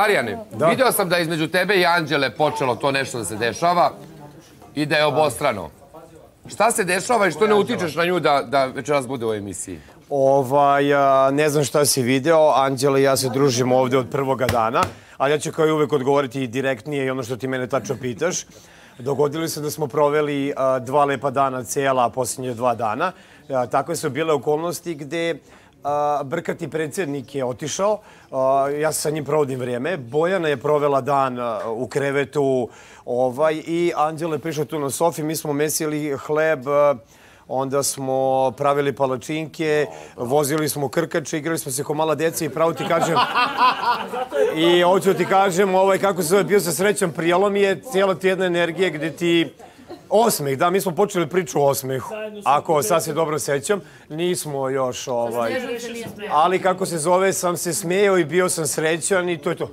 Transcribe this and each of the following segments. Darijane, vidio sam da je između tebe i Anđele počelo to nešto da se dešava i da je obostrano. Šta se dešava i što ne utičeš na nju da večeras bude u emisiji? Ne znam šta si video, Anđela i ja se družimo ovde od prvoga dana, ali ja ću kao i uvek odgovoriti i direktnije i ono što ti mene tačno pitaš. Dogodilo se da smo proveli dva lepa dana cela, posljednje dva dana. Takve su bile okolnosti gde brkati predsjednik je otišao, ja sa njim provodim vrijeme, Bojana je provela dan u krevetu i Anđela je prišla tu na Sofi, mi smo mesili hleb, onda smo pravili palačinke, vozili smo krkače, igrali smo se ko mala djeca i pravo ti kažem... I hoću ti kažem, kako se bio sa srećom, prijelo mi je cijela ti jedna energija gde ti... Osmeh, da, mi smo počeli priču o osmehu, ako sad se dobro sećam, nismo još ali kako se zove, sam se smijeo i bio sam srećan i to je to.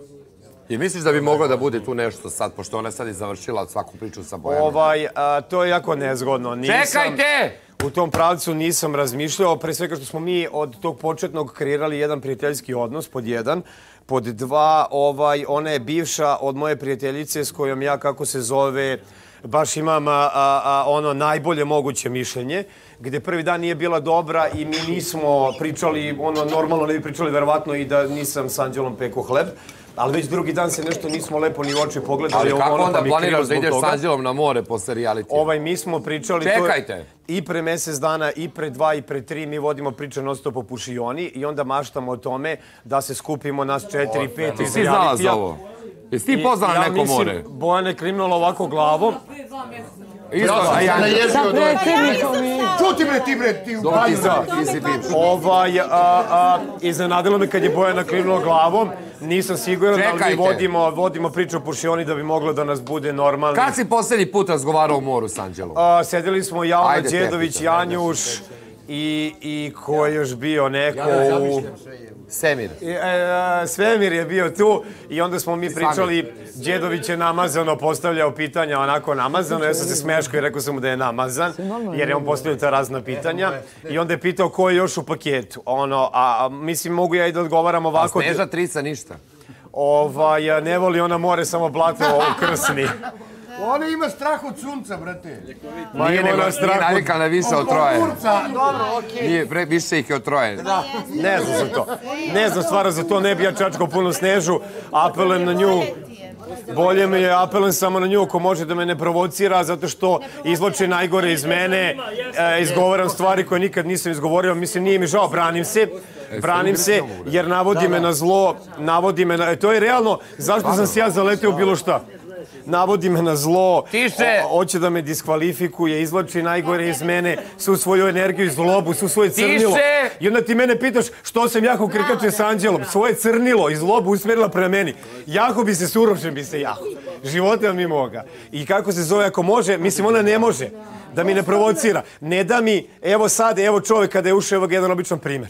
I misliš da bi mogla da bude tu nešto sad, pošto ona sad je završila svaku priču sa Bojanom? To je jako nezgodno. Čekajte! U tom pravcu nisam razmišljao, pre svega što smo mi od tog početnog kreirali jedan prijateljski odnos, pod jedan. Pod dva, ona je bivša od moje prijateljice s kojom ja, kako se zove, baš imam ono najbolje moguće mišljenje, gde prvi dan nije bila dobra i mi nismo pričali, ono normalno ne bi pričali verovatno i da nisam s Anđelom peko hleb, ali već drugi dan se nešto nismo lepo ni u oči pogledali. Ali kako onda planiraš da ideš s Anđelom na more posle realitija? Mi smo pričali... Čekajte! I pre mesec dana, i pre dva, i pre tri mi vodimo priče non stop o Pušioni i onda maštamo o tome da se skupimo nas 4-5 iz realitija. Jesi ti poznala neko more? Ja mislim, Bojana je klimnula ovako glavom. Čuti bre ti bre, ti ubajza. Iznenadilo me kad je Bojana klimnula glavom. Nisam siguran, ali vodimo priču o Pušioni da bi moglo da nas bude normalno. Kad si poslednji put razgovarao o moru s Anđelom? Sedeli smo Jauna, Džedović, Janjuš i ko je još bio neko u... Svemir. Svemir je bio tu i onda smo mi pričali, Džedović je namazano postavljao pitanja, onako namazano, ja sam se smeškao i rekao sam mu da je namazan, jer je on postavljao ta razna pitanja i onda je pitao ko je još u paketu, a mislim mogu ja i da odgovaram ovako... A Sneža trica ništa. Ne voli ona more, samo blato okrsni. Ona ima strah od sunca, brate. Nije navikala više od troje. Više ih je od troje. Ne znam za to. Ne znam stvara za to, ne bi ja čačkao puno Snežu. Apelujem na nju. Bolje mi je, apelujem samo na nju ako može da me ne provocira, zato što izvlači najgore iz mene. Izgovaram stvari koje nikad nisam izgovorio. Mislim, nije mi žao, branim se. Branim se jer navodi me na zlo. To je realno. Zašto sam se ja zaletio u bilo šta? Navodi me na zlo, hoće da me diskvalifikuje, izvlači najgore iz mene, svu svoju energiju i zlobu, svu svoje crnilo. I onda ti mene pitaš što sam jako krkače s Anđelom, svoje crnilo i zlobu usmerila pre meni. Jako bi se surošen, bi se jako. Života mi moga. I kako se zove ako može, mislim ona ne može da mi ne provocira. Ne da mi, evo sad, evo čovek kada je ušao, evo jedan običan primer.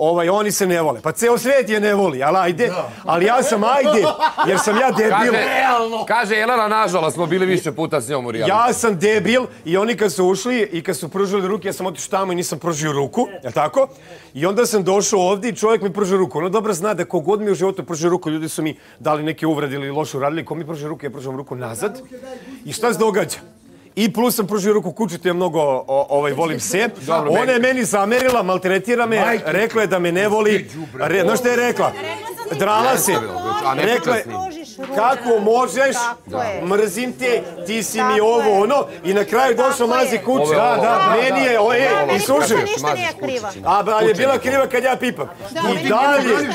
Oni se ne vole. Pa ceo svijet je ne voli, ali ajde. Ali ja sam ajde, jer sam ja debil. Kaže Elana, nažalost, smo bili više puta s njom u realnosti. Ja sam debil i oni kad su ušli i kad su pružili ruke, ja sam otišao tamo i nisam pružio ruku, je li tako? I onda sam došao ovdje i čovjek mi pružio ruku. Ono dobro zna da kogod mi u životu pružio ruku, ljudi su mi dali neke uvrede ili loše uradili, ko mi pružio ruku, ja pružam ruku nazad. I šta se događa? I plus sam pružio ruku kuću, to je mnogo, volim se. Ona je meni zamerila, maltretira me, rekla je da me ne voli. Znaš šta je rekla? Drala se. Rekla je, kako možeš, mrzim te, ti si mi ovo, ono. I na kraju došao mazi kuću. Da, meni je, i sušim. Ali je bila kriva kad ja pipam. I dalje,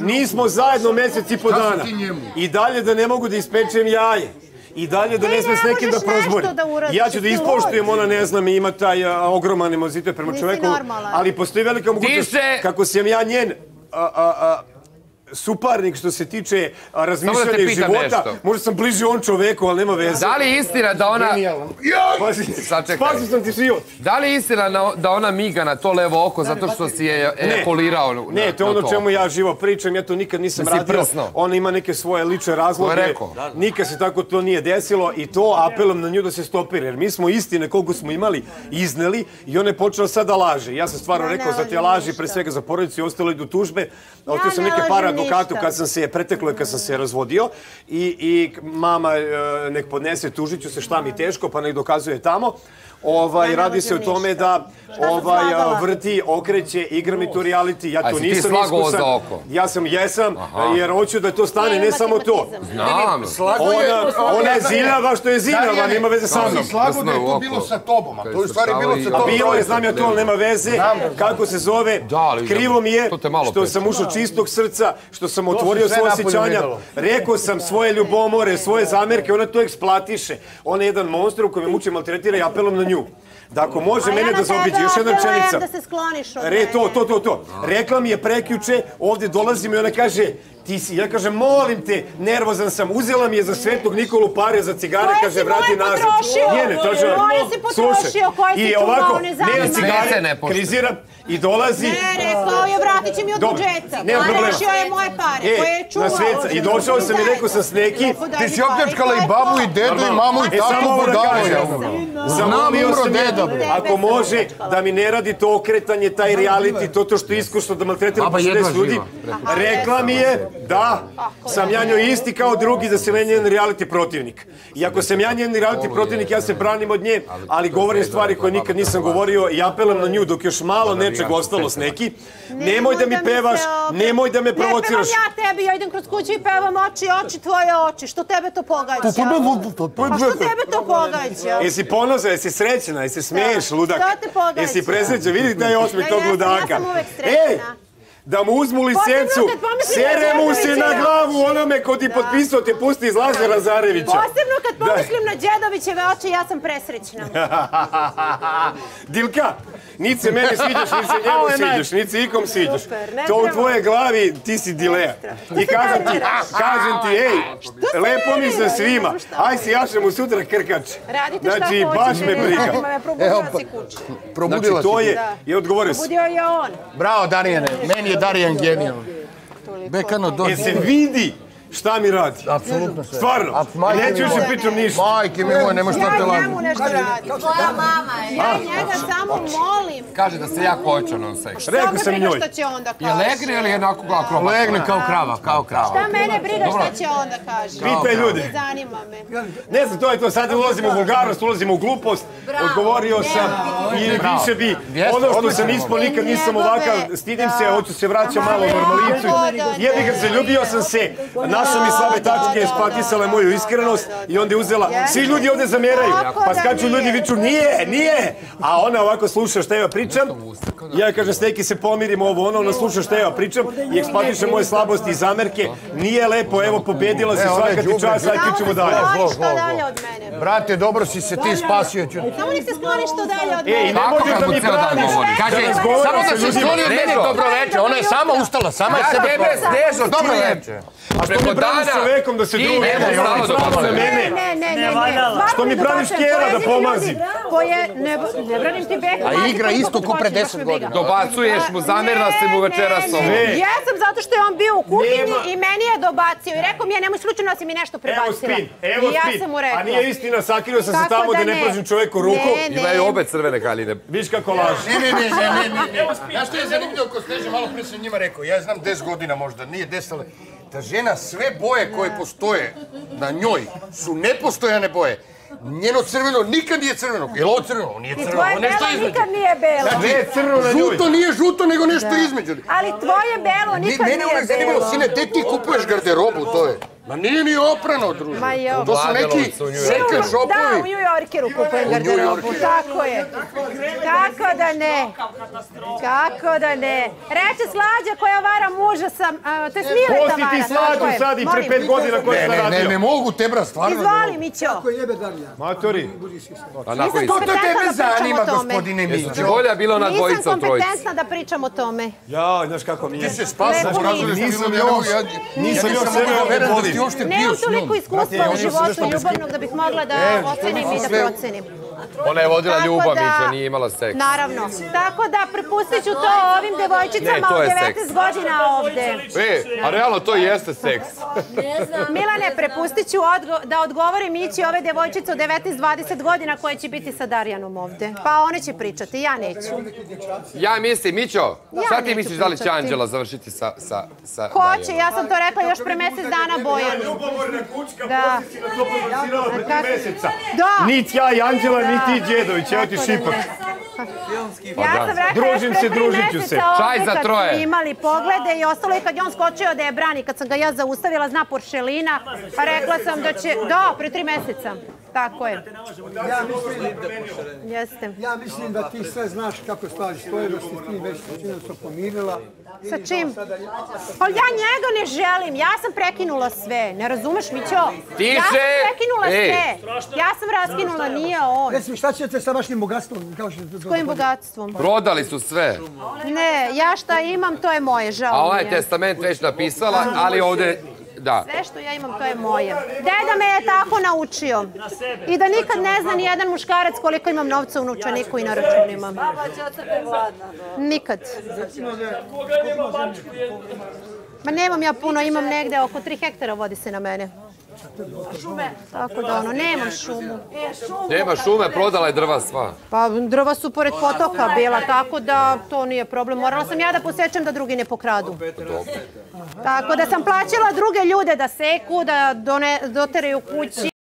nismo zajedno mesec i po dana. I dalje da ne mogu da ispečem jaje. I dalje da ne sme s nekim da prozborim. Ja ću da ispoštujem, ona ne znam, ima taj ogroman emozitet prema čoveku, ali postoji velika mogućnost kako sam ja njen suparnik što se tiče razmišljanja i života. Možda sam bliži on čoveku, ali nema veze. Da li je istina da ona... Spasio sam ti život. Da li je istina da ona miga na to levo oko zato što si je ejakulirao na to? Ne, to je ono čemu ja živo pričam, ja to nikad nisam radio. Ona ima neke svoje lične razloge. Nikad se tako to nije desilo i to apelam na nju da se stopira. Jer mi smo istine koliko smo imali izneli i ona je počela sad da laže. Ja sam stvarno rekao za te laži, pre svega za porodicu i ostalo idu tužbe. Otio sam neke parad advokatu kad sam se je preteklo i kad sam se je razvodio i mama nek podnese, tužit ću se, šta mi teško, pa nek dokazuje tamo. Radi se o tome da vrti, okreće, igra mi tu reality. Ja to nisam iskusan. Ja sam, jesam, jer hoću da to stane, ne samo to. Ona je ziljava što je ziljava, nema veze sa mnom. Slago da je to bilo sa tobom, a to je stvari bilo sa tobom. Bilo je, znam ja to, ali nema veze. Kako se zove, krivo mi je što sam ušao čistog srca, što sam otvorio svoje osjećanja. Rekao sam svoje ljubomore, svoje zamerke, ona to eksploatiše. Ona je jedan monster u kojem muči, maltretira i apelom na nju. Da ako može mene da zaobiđe, još jedna rečenica. Da se skloniš od mene. To. Rekla mi je prekjuče, ovdje dolazim i ona kaže, ti si, ja kažem, molim te, nervozan sam, uzela mi je za Svetog Nikolu pare za cigare, kaže, vrati nazad. Koje si potrošio, koje si čuvao, ne zanima. Kriziram i dolazi. Ne, rekao je, vratit će mi od budžeta. Nema problema. Vršio je moje pare, koje je čuvao. I došao sam i rekao sam s neki. Ti si opljačkala i babu, i dedu, i mamu, i taku, budalo. Zamolio sam je, ako može, da mi ne radi to okretanje, taj reality, to što je iskušno da maltretira po 60 ljudi. Rekla mi je, da, sam ja njoj isti kao drugi da sam ja njen reality protivnik. I ako sam ja njen reality protivnik, ja se branim od nje, ali govorim stvari koje nikad nisam govorio i apelam na nju dok još malo nečeg ostalo s neki. Nemoj da mi pevaš, nemoj da me provociraš. Ne pevam ja tebi, ja idem kroz kuću i pevam oči tvoje oči. Što tebe to pogađa? Pa što tebe to pogađa? Jesi ponosa, jesi srećena, jesi smiješ, ludak. Što te pogađa? Jesi presreća, vidi da je osmih tog ludaka. Ja sam uvek srećena. Da mu uzmu licencu, seremu se na glavu onome ko ti potpisao, te pusti iz lazera Zarevića. Posebno kad pomislim na Džedovićeve oči, ja sam presrećna. Dilka, niti se meni sviđaš, niti se njemu sviđaš, niti se ikom sviđaš. To u tvojoj glavi, ti si Dileja. I kažem ti, ej, lepo mi se svima, aj si jašem u sutra krkač. Radite šta hoćete, baš me briga. Probudila si kuću. Probudila si kuću. I odgovorio si. Probudio je on. Bravo, Darijane. Meni je Darijan genijal. Bekano dođe. Jer se vidi šta mi radi. Apsolutno sve. Stvarno. Neću više pričam ništa. Majke mi moje, nema šta te lažem. Ja njemu nešto radim. Tvoja mama je. Ja njega samo molim. Kaže da se ja hoću non seks. Rekao sam njoj. Je legne ili jednako kao krava? Legne kao krava, kao krava. Šta mene briga šta će onda kaže? Pitaj ljudi. Zanima me. Ne znam, to je to. Sad ulazimo u vulgarnost, ulazimo u glupost. Odgovorio sam i više bi. Ono što sam ispao, nikad nisam ovakav. Stidim se, hoću se vraćam malo normalicu. Jebi ga se, ljubio sam se. Naša mi slabe tačke je spatisala moju iskrenost i onda je uzela, svi ljudi ovdje zamjeraju, pa skaču ljudi i viču nije, a ona ovako sluša šta ja pričam, ja kažem s neki se pomirimo ovo, ona sluša šta ja pričam i ekspatiše moje slabosti i zamerke, nije lepo, evo pobedila si svaka ti čas, sad ćemo dalje. Brate, dobro si se ti spasio. Samo nek se skloniš to dalje od mene. I ne možeš da mi braniš. Kaže, samo da se skloni od mene, dobro veče, ona je sama ustala, sama je sebe bezdežo, dobro veče. A što mi braniš s vekom da se drugi za mene? Ne. Što mi braniš kjera da pomazi? Ne branim ti vekom. A igra isto ko pre 10 godina. Dobacuješ mu, zamjerila si mu večeras ovo. Jesam, zato što je on bio u kuhinji i meni je dobacio. I rekao mi je, nemoj slučajno da si mi nešto prebacila. I ja sam mu rekla. Sakrio sam se tamo da ne prožim čoveku ruku. Imaju obe crvene haljine. Viš kako laži. Ne. Znaš što je zanimljivo ko Sneži malo prije sam njima rekao, ja znam 10 godina možda, nije 10, ali da žena sve boje koje postoje na njoj su nepostojane boje. Njeno crveno nikad nije crveno. Je li ovo crveno? Nije crveno. I tvoje belo nikad nije belo. Znači, žuto nije žuto, nego nešto između. Ali tvoje belo nikad nije belo. Mene uvijek zanimalo, sine, gde ti kupuješ garderobu, to je. Ma nije ni oprano, druže. To su neki second shopovi. Da, u New Yorkeru kupujem garderobu, tako je. Kako da ne. Reče slađa koja vara muža sam, to je Smileta vara. Posti ti slađu sad i pre 5 godina koja sam radio. Ne mogu tebra stvarno. Izvoli, Mićo. Kako jebe Darija. Matori. Što to tebe zanima, gospodine Mićo? Nisam kompetentna da pričam o tome. Ja, znaš kako mi je. Ti se spasam, nisam još sebe overen. Ne u toliko iskustva u životu ljubavnog da bih mogla da ocenim i da procenim. Ona je vodila ljubav, Mića, nije imala seks. Naravno. Tako da prepustit ću to ovim devojčicama od 19 godina ovde. A realno to jeste seks. Milane, prepustit ću da odgovore Mići ove devojčice od 19-20 godina koje će biti sa Darijanom ovde. Pa one će pričati, ja neću. Ja mislim, Mićo, sad ti misliš da li će Anđela završiti sa Darijanom? Hoće, ja sam to rekla još pre mesec dana Bojanu. Ljubomorna kućka, poslije si na to podnosirala pre 3 meseca. Niti ja i Anđela, niti i Džedović, evo ti šipak. Ja sam rekla još pre 3 meseca ovdje kad smo imali poglede i ostalo je kad je on skočio da je brani. Kad sam ga ja zaustavila, zna poršelina, pa rekla sam da će... Da, pre 3 meseca. Tako je. Ja mislim da ti sve znaš kako stvari stoje, da si ti već većinom se pomirila. Sa čim? Ali ja njega ne želim, ja sam prekinula sve, ne razumeš, Mićo? Ja sam prekinula sve, ja sam raskinula, nije on. Reci mi, šta ćete sa vašim bogatstvom? S kojim bogatstvom? Prodali su sve. Ne, ja šta imam, to je moje, žao mi je. A ona je testament već napisala, ali ovde... Sve što ja imam, to je moje. Deda me je tako naučio. I da nikad ne zna nijedan muškarac koliko imam novca u novčaniku i na računima. Nikad. Ma nemam ja puno, imam negde oko 3 hektara vodi se na mene. Šume. Tako da ono, nemam šumu. Nema šume, prodala je drva sva. Pa drva su pored potoka bila, tako da to nije problem. Morala sam ja da posečem da drugi ne pokradu. Tako da sam plaćala druge ljude da seku, da doteraju kući.